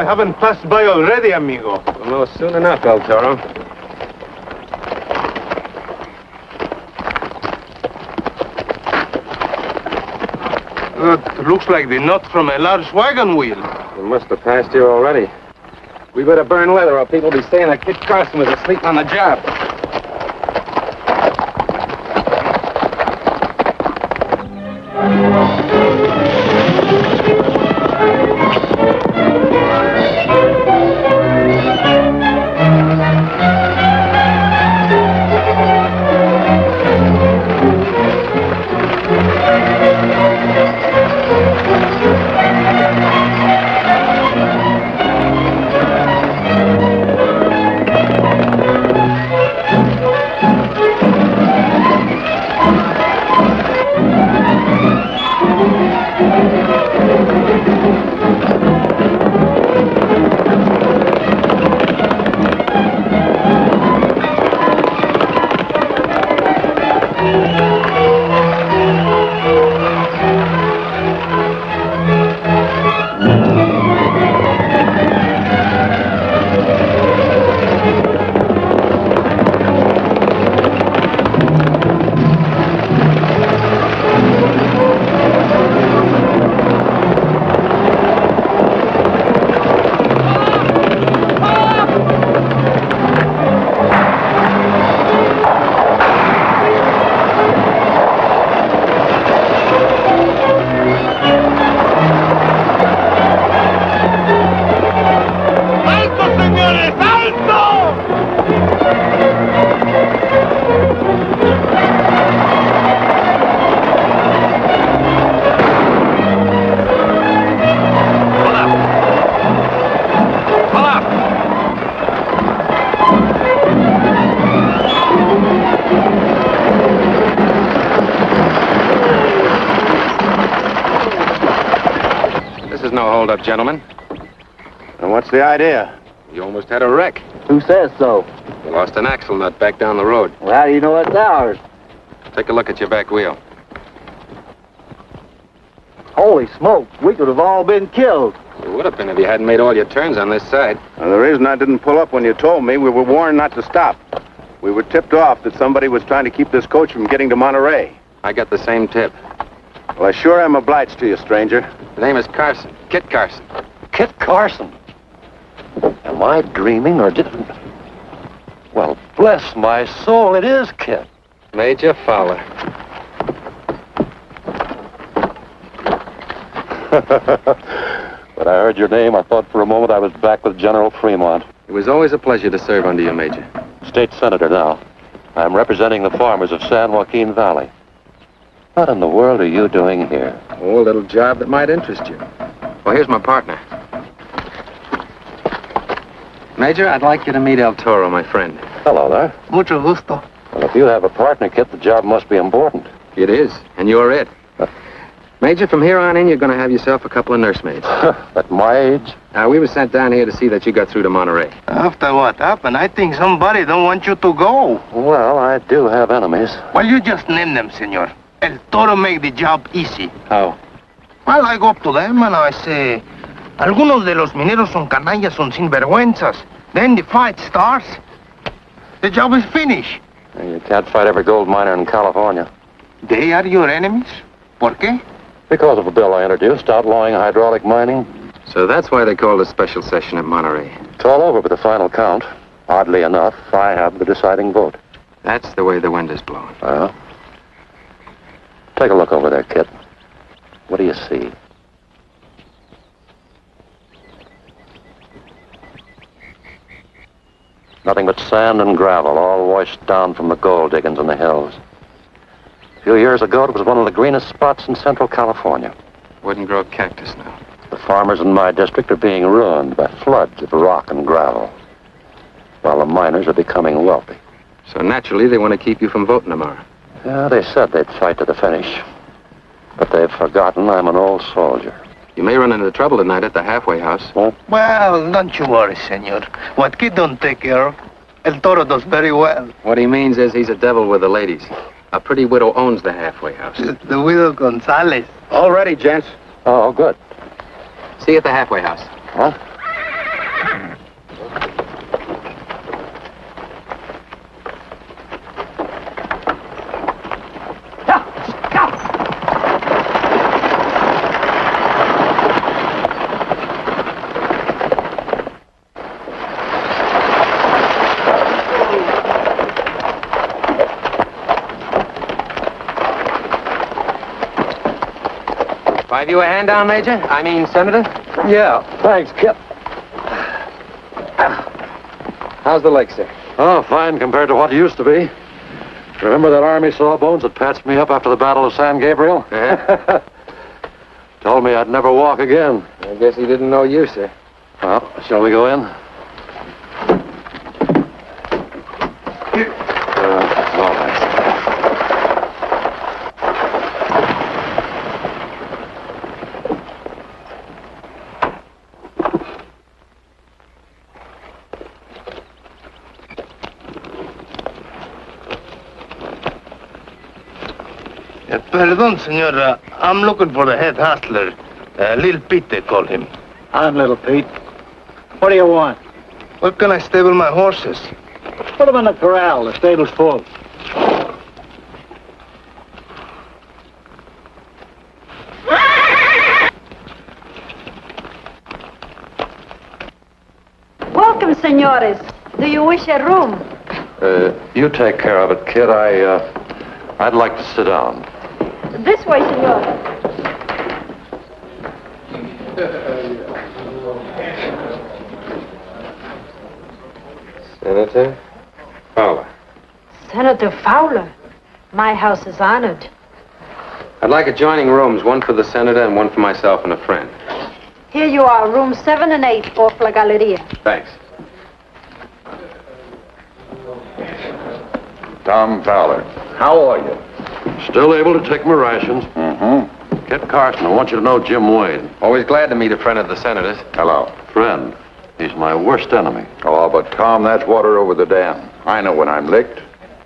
I haven't passed by already, amigo. We'll know soon enough, El Toro. It looks like the nut from a large wagon wheel. It must have passed here already. We better burn leather or people will be saying that Kit Carson was asleep on the job. Up, gentlemen. And what's the idea? You almost had a wreck. Who says so? You lost an axle nut back down the road. Well, how do you know it's ours? Take a look at your back wheel. Holy smoke, we could have all been killed. You would have been if you hadn't made all your turns on this side. Now, the reason I didn't pull up when you told me, we were warned not to stop. We were tipped off that somebody was trying to keep this coach from getting to Monterey. I got the same tip. Well, I sure am obliged to you, stranger. The name is Carson. Kit Carson. Kit Carson? Am I dreaming or didn't? Well, bless my soul, it is Kit. Major Fowler. When I heard your name, I thought for a moment I was back with General Fremont. It was always a pleasure to serve under you, Major. State Senator now. I'm representing the farmers of San Joaquin Valley. What in the world are you doing here? Oh, a little job that might interest you. Well, here's my partner. Major, I'd like you to meet El Toro, my friend. Hello there. Mucho gusto. Well, if you have a partner, Kit, the job must be important. It is, and you're it. Major, from here on in, you're going to have yourself a couple of nursemaids. At my age? We were sent down here to see that you got through to Monterey. After what happened, I think somebody don't want you to go. Well, I do have enemies. Well, you just name them, senor. El Toro make the job easy. How? Well, I go up to them and I say, algunos de los mineros son canallas, son sinvergüenzas. Then the fight starts. The job is finished. You can't fight every gold miner in California. They are your enemies? ¿Por qué? Because of a bill I introduced outlawing hydraulic mining. So that's why they called a special session at Monterey. It's all over with the final count. Oddly enough, I have the deciding vote. That's the way the wind is blowing. Uh-huh. Take a look over there, Kit. What do you see? Nothing but sand and gravel, all washed down from the gold diggings in the hills. A few years ago, it was one of the greenest spots in central California. Wouldn't grow cactus now. The farmers in my district are being ruined by floods of rock and gravel, while the miners are becoming wealthy. So naturally, they want to keep you from voting tomorrow. Yeah, they said they'd fight to the finish. But they've forgotten I'm an old soldier. You may run into trouble tonight at the halfway house. What? Well, don't you worry, senor. What Kit don't take care of, El Toro does very well. What he means is he's a devil with the ladies. A pretty widow owns the halfway house. The widow Gonzalez. All ready, gents. Oh, good. See you at the halfway house. Huh? Have you a hand down, Major? I mean, Senator? Yeah, thanks, Kip. How's the leg, sir? Oh, fine compared to what it used to be. Remember that Army sawbones that patched me up after the Battle of San Gabriel? Yeah. Told me I'd never walk again. I guess he didn't know you, sir. Well, shall we go in? Pardon, senor. I'm looking for the head hustler. Little Pete, they call him. I'm Little Pete. What do you want? Where can I stable my horses? Put them in the corral. The stable's full. Welcome, senores. Do you wish a room? You take care of it, kid. I'd like to sit down. This way, senor. Senator Fowler. Senator Fowler? My house is honored. I'd like adjoining rooms, one for the senator and one for myself and a friend. Here you are, rooms 7 and 8 off La Galleria. Thanks. Tom Fowler. How are you? Still able to take my rations. Mm-hmm. Kit Carson, I want you to know Jim Wade. Always glad to meet a friend of the senator's. Hello. Friend. He's my worst enemy. Oh, but Tom, that's water over the dam. I know when I'm licked.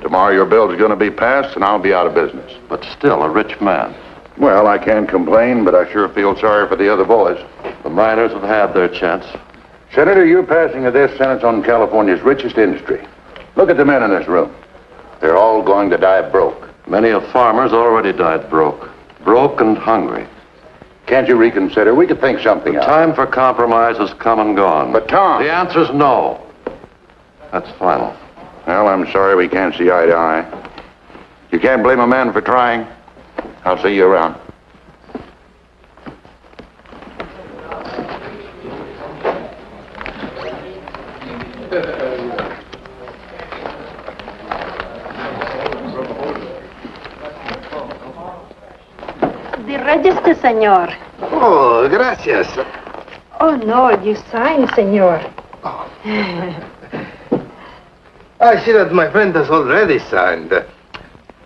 Tomorrow your bill's going to be passed and I'll be out of business. But still, a rich man. Well, I can't complain, but I sure feel sorry for the other boys. The miners have had their chance. Senator, you're passing a death sentence on California's richest industry. Look at the men in this room. They're all going to die broke. Many of farmers already died broke. Broke and hungry. Can't you reconsider? We could think something out. The time for compromise has come and gone. But Tom... The answer's no. That's final. Well, I'm sorry we can't see eye to eye. You can't blame a man for trying. I'll see you around. Register, senor. Oh, gracias. Oh, no, you sign, senor. Oh. I see that my friend has already signed.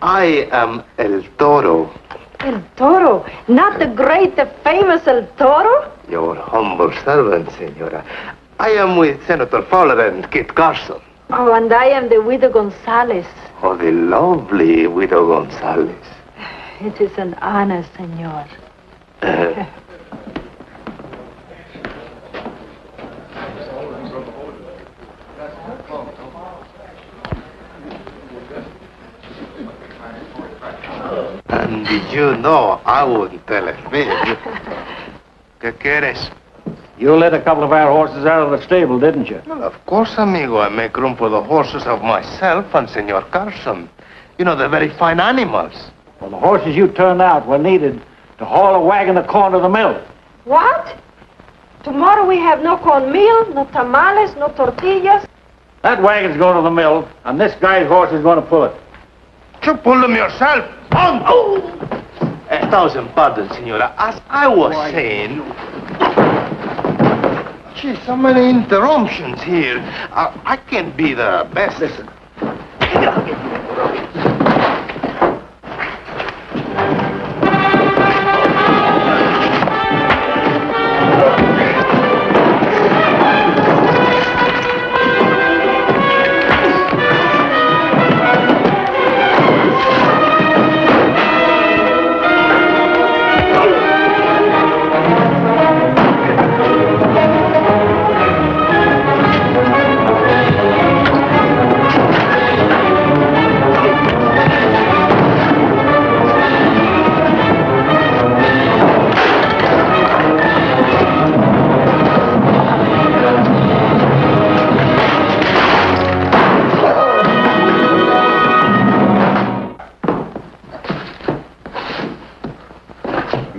I am El Toro. El Toro? Not the great, the famous El Toro? Your humble servant, senora. I am with Senator Fowler and Kit Carson. Oh, and I am the widow Gonzalez. Oh, the lovely widow Gonzalez. It is an honor, senor. And did you know I wouldn't tell a thing? ¿Qué quieres? You let a couple of our horses out of the stable, didn't you? Well, of course, amigo. I make room for the horses of myself and Senor Carson. You know, they're very fine animals. Well, the horses you turned out were needed to haul a wagon of corn to the mill. What? Tomorrow we have no cornmeal, no tamales, no tortillas. That wagon's going to the mill, and this guy's horse is going to pull it. You pull them yourself. Oh! 1,000 pardons, senora. As I was saying... Gee, so many interruptions here. I can't be the best. Listen.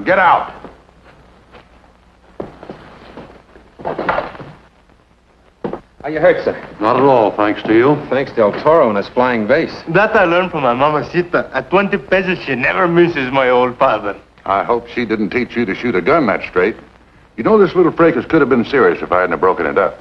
Get out. Are you hurt, sir? Not at all, thanks to you. Thanks to El Toro and his flying vase. That I learned from my mamacita. At 20 pesos, she never misses my old father. I hope she didn't teach you to shoot a gun that straight. You know, this little fracas could have been serious if I hadn't have broken it up.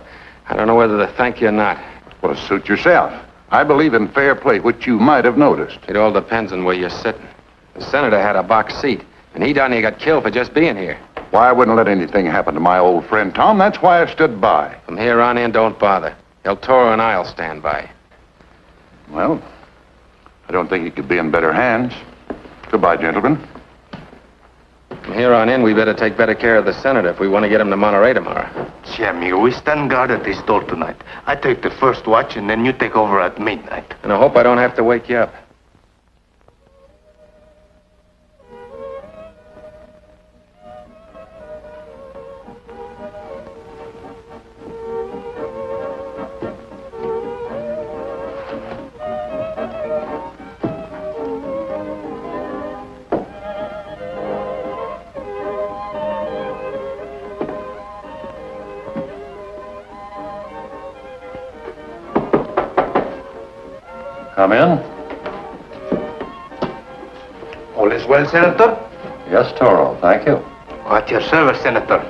I don't know whether to thank you or not. Well, suit yourself. I believe in fair play, which you might have noticed. It all depends on where you're sitting. The senator had a box seat, and he down here got killed for just being here. Why, I wouldn't let anything happen to my old friend, Tom. That's why I stood by. From here on in, don't bother. El Toro and I'll stand by. Well, I don't think he could be in better hands. Goodbye, gentlemen. From here on in, we better take better care of the senator if we want to get him to Monterey tomorrow. See, amigo, we stand guard at his door tonight. I take the first watch, and then you take over at midnight. And I hope I don't have to wake you up. Come in. All is well, Senator? Yes, Toro, thank you. At your service, Senator.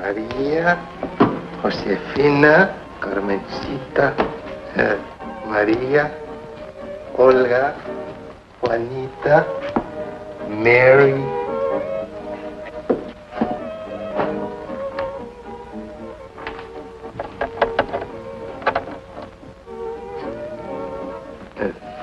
Maria, Josefina, Carmencita, Maria, Olga, Juanita, Mary.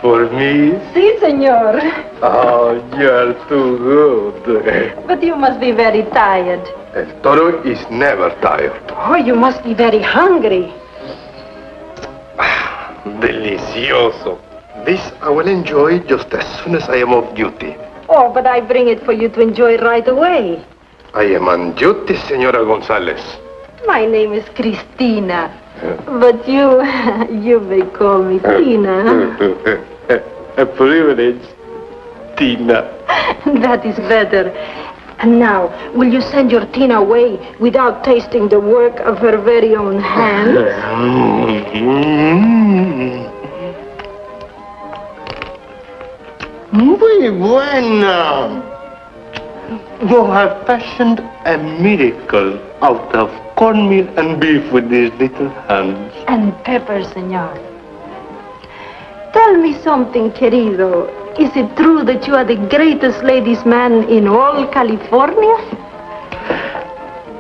For me? Si, senor. Oh, you're too good. But you must be very tired. El Toro is never tired. Oh, you must be very hungry. Delicioso. This I will enjoy just as soon as I am off duty. Oh, but I bring it for you to enjoy right away. I am on duty, Senora Gonzalez. My name is Cristina. But you may call me Tina. A privilege, Tina. That is better. And now, will you send your Tina away without tasting the work of her very own hands? Muy bueno. You have fashioned a miracle out of cornmeal and beef with these little hands. And pepper, senor. Tell me something, querido. Is it true that you are the greatest ladies' man in all California?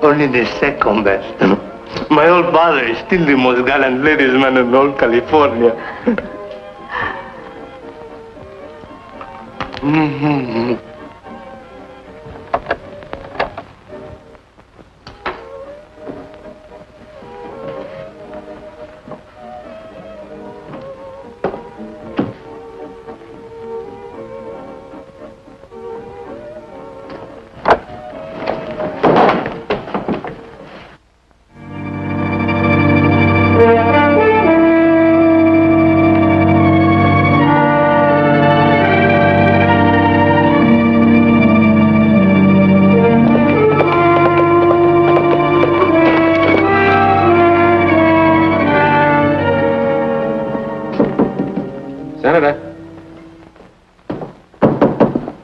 Only the second best. My old father is still the most gallant ladies' man in all California.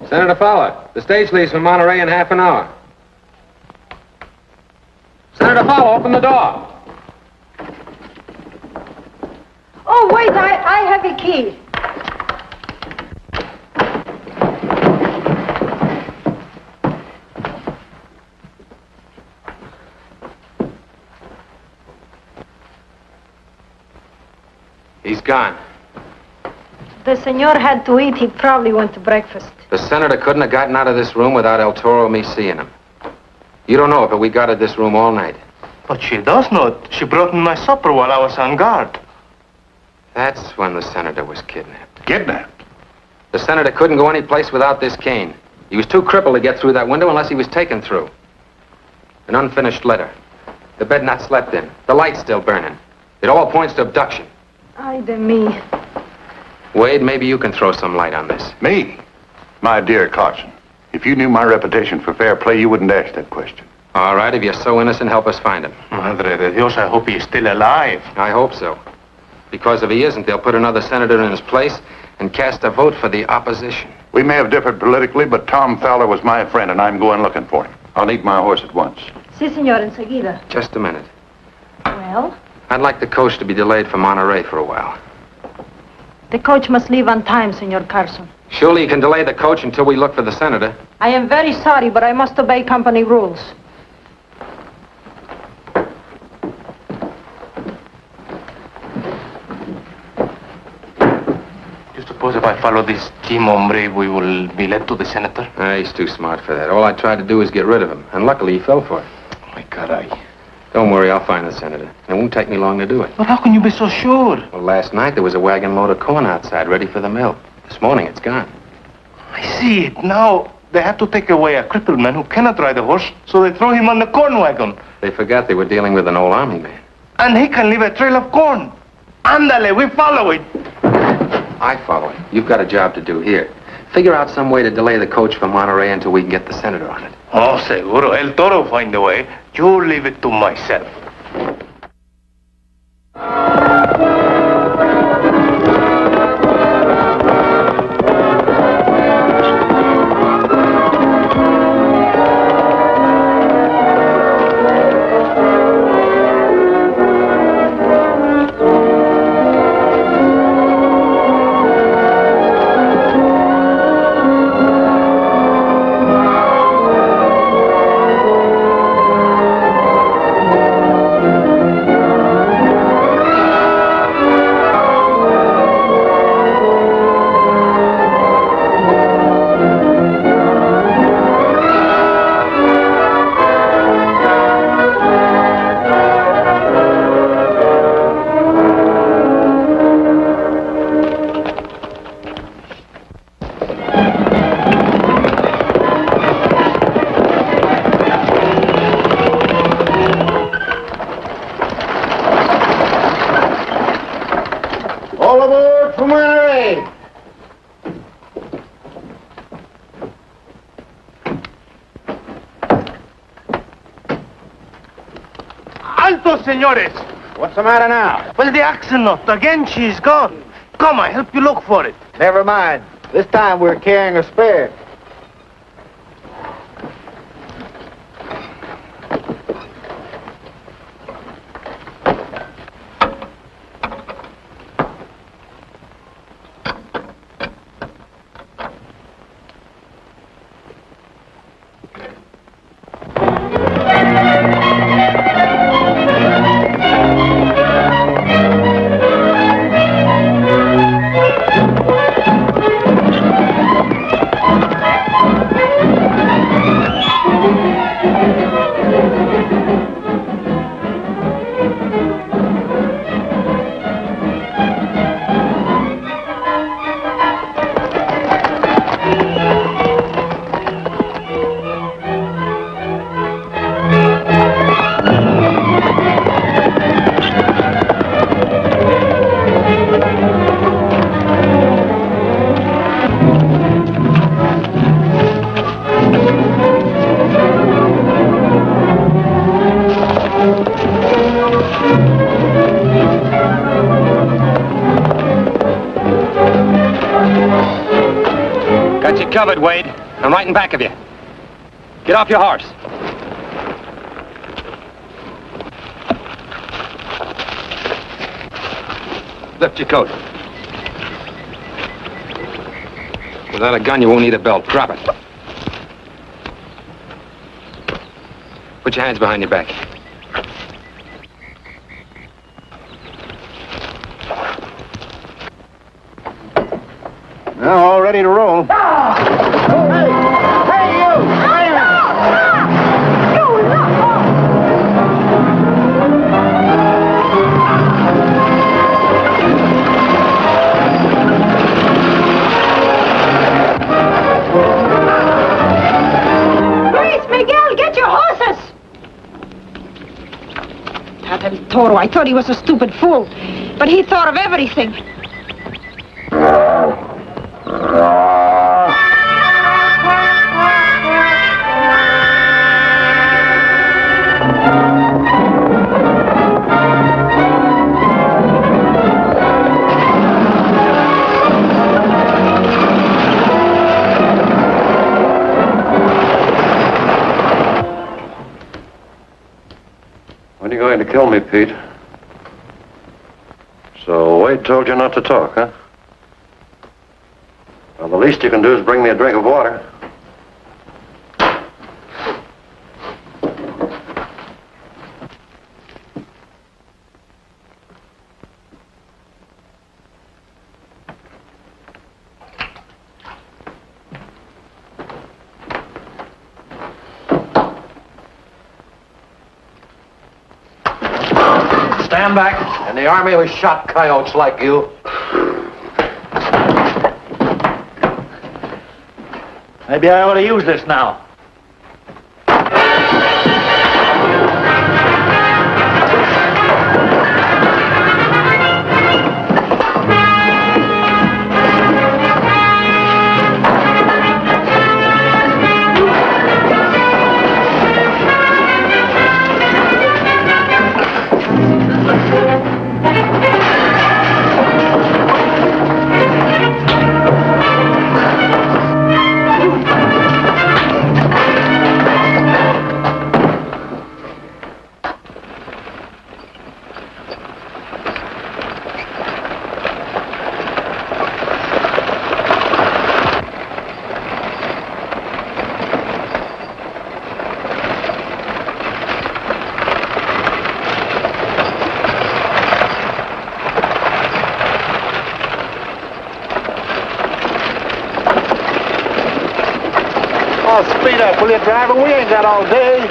Senator Fowler, the stage leaves for Monterey in half an hour. Senator Fowler, open the door. Oh, wait, I have a key. He's gone. The senor had to eat. He probably went to breakfast. The senator couldn't have gotten out of this room without El Toro and me seeing him. You don't know it, but we guarded this room all night. But she does not. She brought in my supper while I was on guard. That's when the senator was kidnapped. Kidnapped? The senator couldn't go any place without this cane. He was too crippled to get through that window unless he was taken through. An unfinished letter. The bed not slept in. The light's still burning. It all points to abduction. Ay de mi. Wade, maybe you can throw some light on this. Me? My dear Carson, if you knew my reputation for fair play, you wouldn't ask that question. All right, if you're so innocent, help us find him. Madre de Dios, I hope he's still alive. I hope so. Because if he isn't, they'll put another senator in his place and cast a vote for the opposition. We may have differed politically, but Tom Fowler was my friend, and I'm going looking for him. I'll need my horse at once. Si, senor, enseguida. Just a minute. Well? I'd like the coach to be delayed for Monterey for a while. The coach must leave on time, Senor Carson. Surely you can delay the coach until we look for the senator. I am very sorry, but I must obey company rules. You suppose if I follow this team, hombre, we will be led to the senator? He's too smart for that. All I tried to do is get rid of him, and luckily he fell for it. Oh, my God, Don't worry, I'll find the senator. It won't take me long to do it. But how can you be so sure? Well, last night there was a wagon load of corn outside, ready for the mill. This morning it's gone. I see it. Now they have to take away a crippled man who cannot ride a horse, so they throw him on the corn wagon. They forgot they were dealing with an old army man. And he can leave a trail of corn. Andale, we follow it. I follow it. You've got a job to do here. Figure out some way to delay the coach from Monterey until we can get the senator on it. Oh, seguro. El Toro find a way. You leave it to myself. Senores. What's the matter now? Well, the axolotl. Again, she's gone. Come, I help you look for it. Never mind. This time we're carrying a spare. Covered, Wade. I'm right in back of you. Get off your horse. Lift your coat. Without a gun, you won't need a belt. Drop it. Put your hands behind your back. Now, all ready to roll. Toro. I thought he was a stupid fool, but he thought of everything. To kill me, Pete. So Wade told you not to talk, huh? Well, the least you can do is bring me a drink of water. Back. In the army, we shot coyotes like you. Maybe I ought to use this now. Driver, we ain't got all day.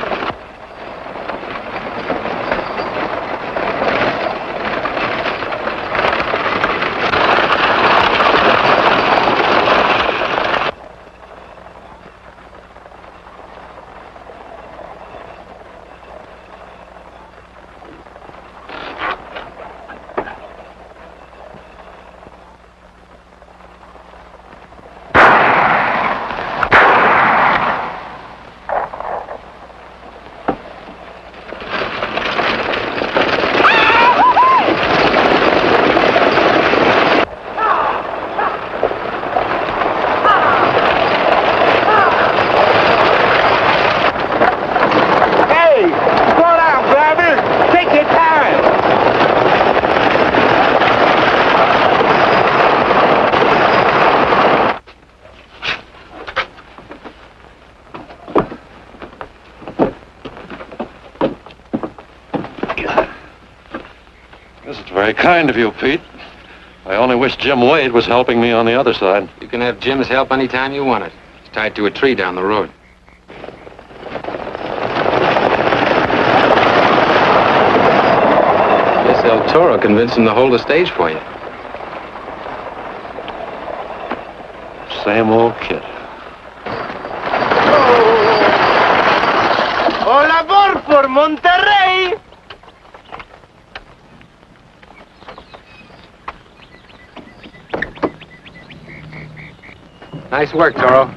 Very kind of you, Pete. I only wish Jim Wade was helping me on the other side. You can have Jim's help anytime you want it. He's tied to a tree down the road. Guess El Toro convinced him to hold the stage for you. Same old kid. Au labor por Monterey! Nice work, Toro.